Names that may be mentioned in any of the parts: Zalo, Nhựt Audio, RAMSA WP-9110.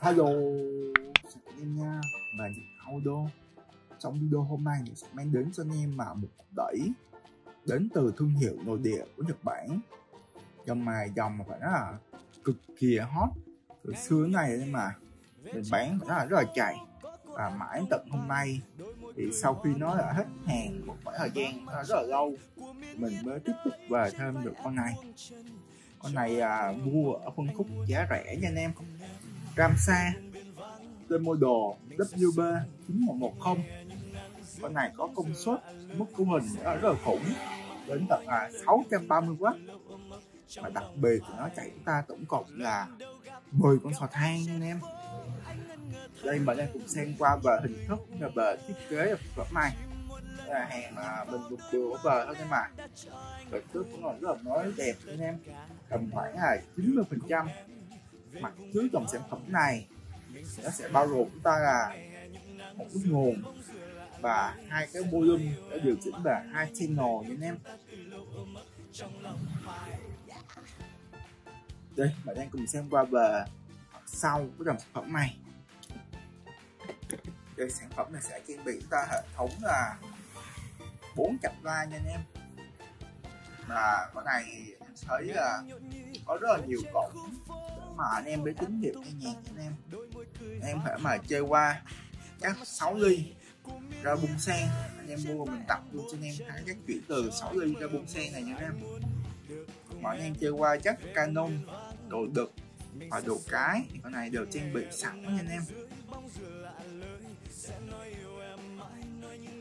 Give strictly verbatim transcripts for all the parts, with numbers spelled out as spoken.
Hello, chào các em nha và Nhựt Audio. Trong video hôm nay mình sẽ mang đến cho anh em mà một cục đẩy đến từ thương hiệu nội địa của Nhật Bản. Dòng mà dòng mà phải nói là cực kỳ hot từ xưa này, nhưng mà mình bán phải nói là rất là chạy, và mãi tận hôm nay thì sau khi nó đã hết hàng một khoảng thời gian rất là lâu, mình mới tiếp tục về thêm được con này. Con này à, mua ở phân khúc giá rẻ nha anh em. RAMSA W P chín một một không. Con này có công suất mức cấu hình rất là khủng, đến tận à, sáu trăm ba mươi oát. Và đặc biệt nó chạy chúng ta tổng cộng là mười con sò than anh em. Đây mình đang cùng xem qua về hình thức và về thiết kế của phẩm này. Đây là hàng mà mình dùng vừa vờ thôi, nhưng mà thực chất cũng còn rất là mới đẹp anh em. Tầm khoảng là chín mươi phần trăm mặt trước dòng sản phẩm này nó sẽ bao gồm chúng ta là một nút nguồn và hai cái volume để điều chỉnh là hai channel nha anh em. Đây bạn đang cùng xem qua về sau của dòng sản phẩm này. Đây, sản phẩm này sẽ trang bị chúng ta hệ thống là bốn cặp loa nha anh em. Và con này em thấy là có rất là nhiều cổng mà anh em để tính điệp nghe nhạc anh em. Em phải mà chơi qua các sáu ly ra bung sen, anh em mua mình tập luôn cho anh em hai các chuyển từ sáu ly ra bung sen này nha anh em. Mọi anh em chơi qua chắc Canon, đồ đực và đồ cái thì con này đều trang bị sẵn nha anh em.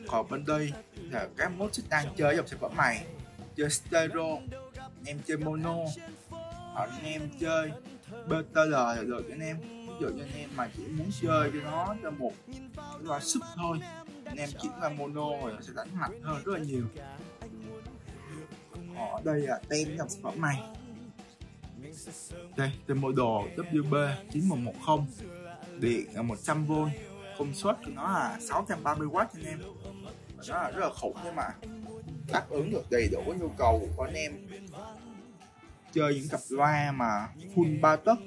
Còn bên đây là các mốt đang chơi dòng sản phẩm này, chơi stereo, anh em chơi mono, anh em chơi bê tê lờ là được cho anh em. Ví dụ như anh em mà chỉ muốn chơi cho nó cho một loa sub thôi, anh em chỉ là mono rồi sẽ đánh mạnh hơn rất là nhiều. Ở đây là tem dòng sản phẩm này. Đây, tem model W P chín một một không, điện là một trăm vôn, công suất của nó là sáu trăm ba mươi oát anh em. Và nó là rất là khủng, nhưng mà đáp ứng được đầy đủ nhu cầu của anh em chơi những cặp loa mà full ba tấc,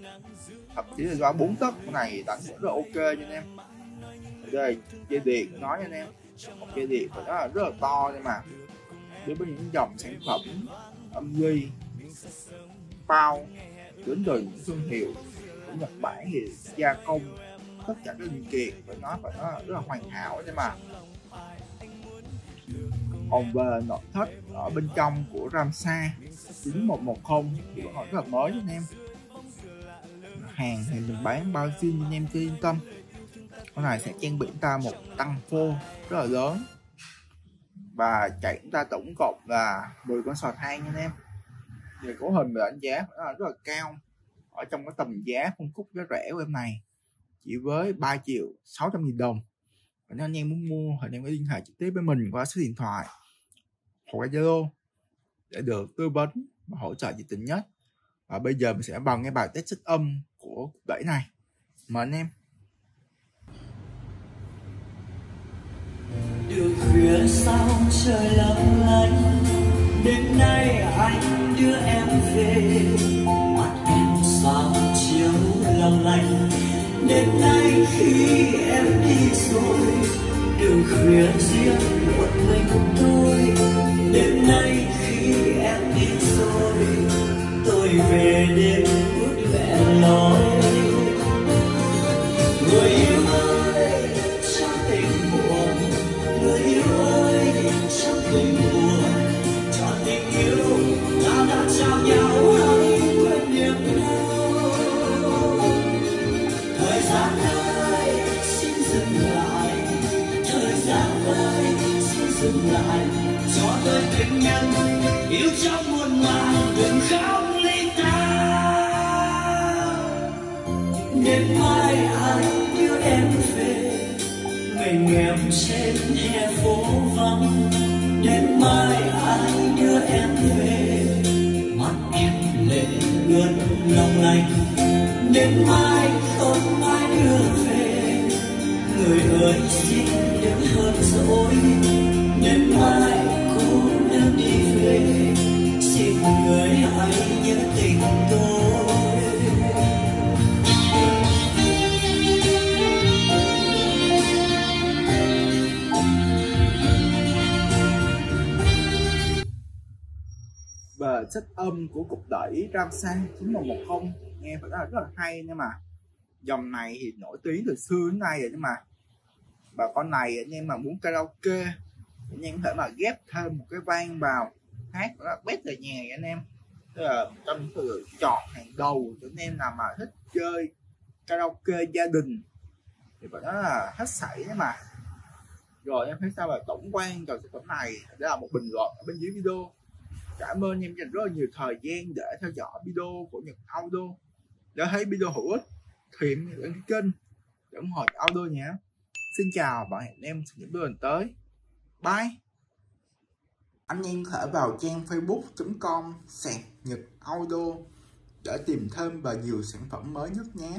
thậm chí là loa bốn tấc. Con này đánh rất là ok cho anh em. Ở đây dây điện nói cho anh em, một dây điện của nó là rất là to, nhưng mà đối với những dòng sản phẩm âm ly bao đến từ những thương hiệu của Nhật Bản thì gia công tất cả các linh kiện với nó phải nó rất là hoàn hảo. Nhưng mà còn về nội thất ở bên trong của RAMSA chín một một không thì vẫn còn rất là mới anh em. Hàng thì mình bán bao xin anh em cứ yên tâm. Con này sẽ trang bị ta một tăng phô rất là lớn và chạy chúng ta tổng cộng là mười con sò than anh em. Về cấu hình và đánh giá nó rất là cao, ở trong cái tầm giá phân khúc giá rẻ của em này chỉ với ba triệu sáu trăm nghìn đồng. Và nếu anh em muốn mua thì anh em có liên hệ trực tiếp với mình qua số điện thoại hoặc là Zalo để được tư vấn và hỗ trợ nhiệt tình nhất. Và bây giờ mình sẽ vào nghe bài test chất âm của cục đẩy này, mời anh em. Đường phía sau trời lấp lánh, đêm nay anh đưa em về, mắt em sao chiếu lòng lành. Đêm nay khi em đi rồi, đường khuya riêng một mình tôi. Đêm nay khi em đi rồi, tôi về đêm út lẻ loi. Người yêu ơi, trong tình buồn, người yêu ơi, trong tình buồn, cho tình yêu ta đã trao nhau. Lại cho tôi tình nhân yêu trong muôn màng đừng không ly ta. Đêm mai anh đưa em về mình em trên hè phố vắng. Đêm mai anh đưa em về mắt em lệ ướt lòng lành. Đêm mai không ai đưa về người ơi xin đừng hờn dỗi. Đêm mai cô đang đi về, xin người hãy nhớ tình tôi. chất âm của cục đẩy RAMSA chín một một không nghe phải là rất là hay, nhưng mà dòng này thì nổi tiếng từ xưa đến nay rồi, nhưng mà bà con này anh em mà muốn karaoke anh em có thể mà ghép thêm một cái vang vào hát rất bét về nhà anh em. Tức là trong những sự chọn hàng đầu cho anh em nào mà thích chơi karaoke gia đình thì phải nói là hết sảy mà. Rồi em thấy sao là tổng quan về sản phẩm này để là một bình luận ở bên dưới video. Cảm ơn em dành rất là nhiều thời gian để theo dõi video của Nhựt Audio. Nếu thấy video hữu ích thì em đăng ký kênh để ủng hộ Audio nhé. Xin chào và hẹn em trong những video lần tới. Bye. Anh em có thể vào trang facebook chấm com sạc Nhựt Audio để tìm thêm và nhiều sản phẩm mới nhất nhé.